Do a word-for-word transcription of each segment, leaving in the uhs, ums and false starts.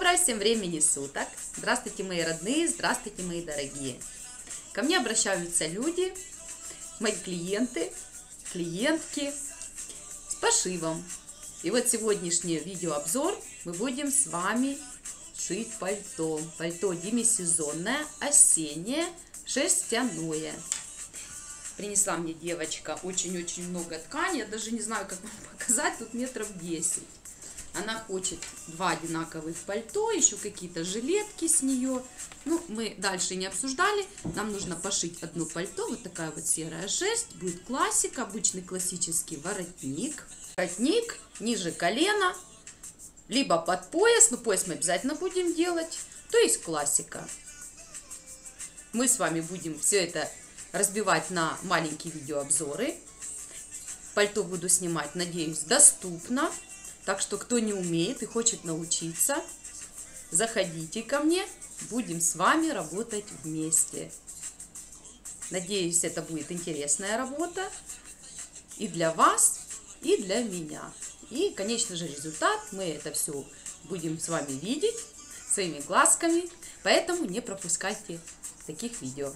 доброе, всем времени суток. Здравствуйте, мои родные, здравствуйте, мои дорогие. Ко мне обращаются люди, мои клиенты, клиентки с пошивом. И вот сегодняшний видеообзор мы будем с вами шить пальто. Пальто демисезонное, осеннее, шерстяное. Принесла мне девочка очень-очень много ткани. Я даже не знаю, как вам показать, тут метров десять. Она хочет два одинаковых пальто, еще какие-то жилетки с нее. Ну, мы дальше не обсуждали. Нам нужно пошить одно пальто. Вот такая вот серая шерсть. Будет классика, обычный классический воротник. Воротник ниже колена, либо под пояс. Но пояс мы обязательно будем делать. То есть классика. Мы с вами будем все это разбивать на маленькие видеообзоры. Пальто буду снимать, надеюсь, доступно. Так что, кто не умеет и хочет научиться, заходите ко мне, будем с вами работать вместе. Надеюсь, это будет интересная работа и для вас, и для меня. И, конечно же, результат мы это все будем с вами видеть своими глазками, поэтому не пропускайте таких видео.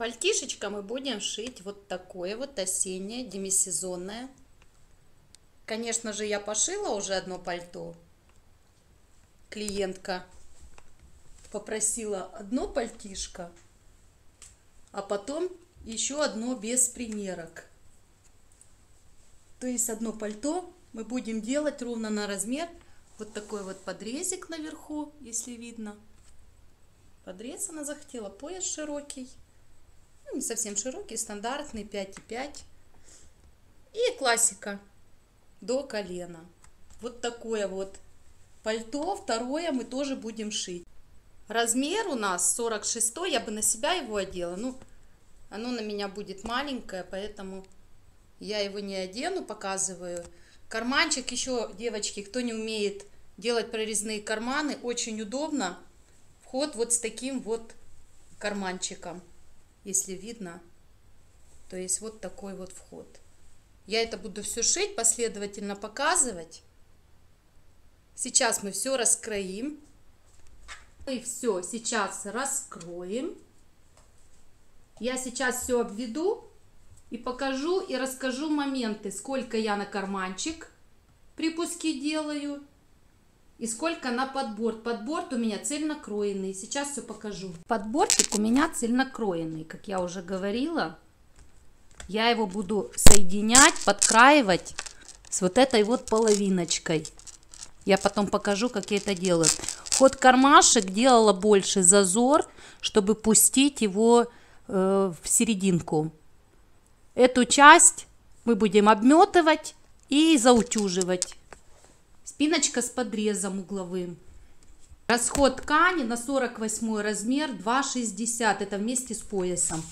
Пальтишечко мы будем шить вот такое вот осеннее, демисезонное. Конечно же, я пошила уже одно пальто. Клиентка попросила одно пальтишко, а потом еще одно без примерок. То есть одно пальто мы будем делать ровно на размер. Вот такой вот подрезик наверху, если видно. Подрез она захотела, пояс широкий. Не совсем широкий, стандартный, пять и пять. И классика до колена. Вот такое вот пальто. Второе мы тоже будем шить. Размер у нас сорок шесть. Я бы на себя его одела. Ну, оно на меня будет маленькое, поэтому я его не одену, показываю. Карманчик еще, девочки, кто не умеет делать прорезные карманы, очень удобно. Вход вот с таким вот карманчиком. Если видно, то есть вот такой вот вход. Я это буду все шить, последовательно показывать. Сейчас мы все раскроим. Мы все сейчас раскроем. Я сейчас все обведу и покажу, и расскажу моменты, сколько я на карманчик припуски делаю и сколько на подборд. Подборд у меня цельнокроенный. Сейчас все покажу. Подборчик у меня цельнокроенный, как я уже говорила. Я его буду соединять, подкраивать с вот этой вот половиночкой. Я потом покажу, как я это делаю. Ход кармашек делала больше зазор, чтобы пустить его э, в серединку. Эту часть мы будем обметывать и заутюживать. Спиночка с подрезом угловым. Расход ткани на сорок восьмой размер два шестьдесят. Это вместе с поясом.